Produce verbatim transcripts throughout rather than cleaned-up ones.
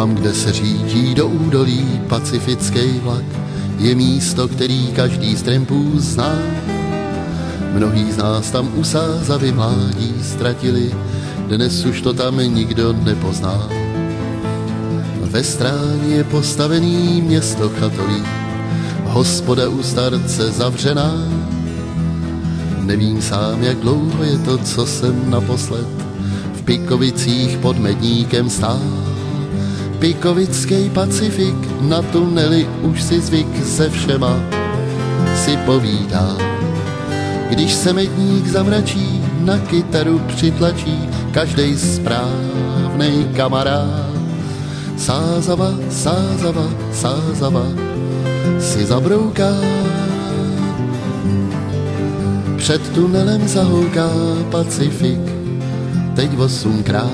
tam, kde se řítí do údolí pacifický vlak, je místo, který každý z trampů zná. Mnohý z nás tam usázavy mládí ztratili, dnes už to tam nikdo nepozná. Ve Stráni je postavený město katolí, hospoda u starce zavřená. Nevím sám, jak dlouho je to, co jsem naposled v Pikovicích pod Medníkem stál. Pikovickej pacifik na tuneli už si zvyk se všema si povídá. Když se Medník zamračí, na kytaru přitlačí každej správnej kamarád. Sázava, sázava, sázava si zabrouká, před tunelem zahouká pacifik teď osmkrát.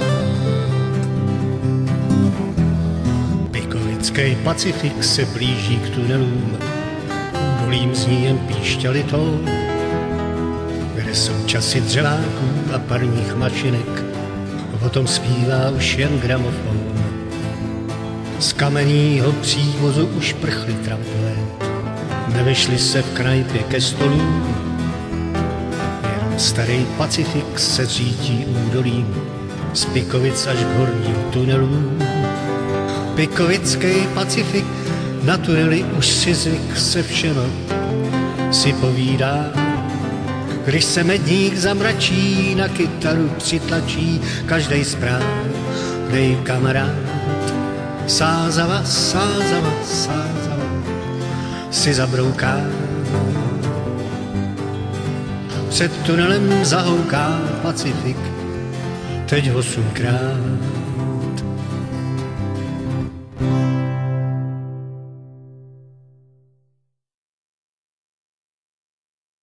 Pikovickej pacifik se blíží k tunelům, údolím zní jen píšťalitou, kde jsou časy dřeváků a parních mačinek, o tom zpívá už jen gramofon. Z kamenního přívozu už prchly trampové, nevešli se v krajpě ke stolům, jenom starý pacifik se řítí údolím, z Pikovic až k horním tunelům. Pikovickej pacifik na tuneli už si zvyk se všema si povídá. Když se Medník zamračí, na kytaru přitlačí každej správnej kamarád. Sázava, sázava, sázava si zabrouká, před tunelem zahouká pacifik teď osmkrát.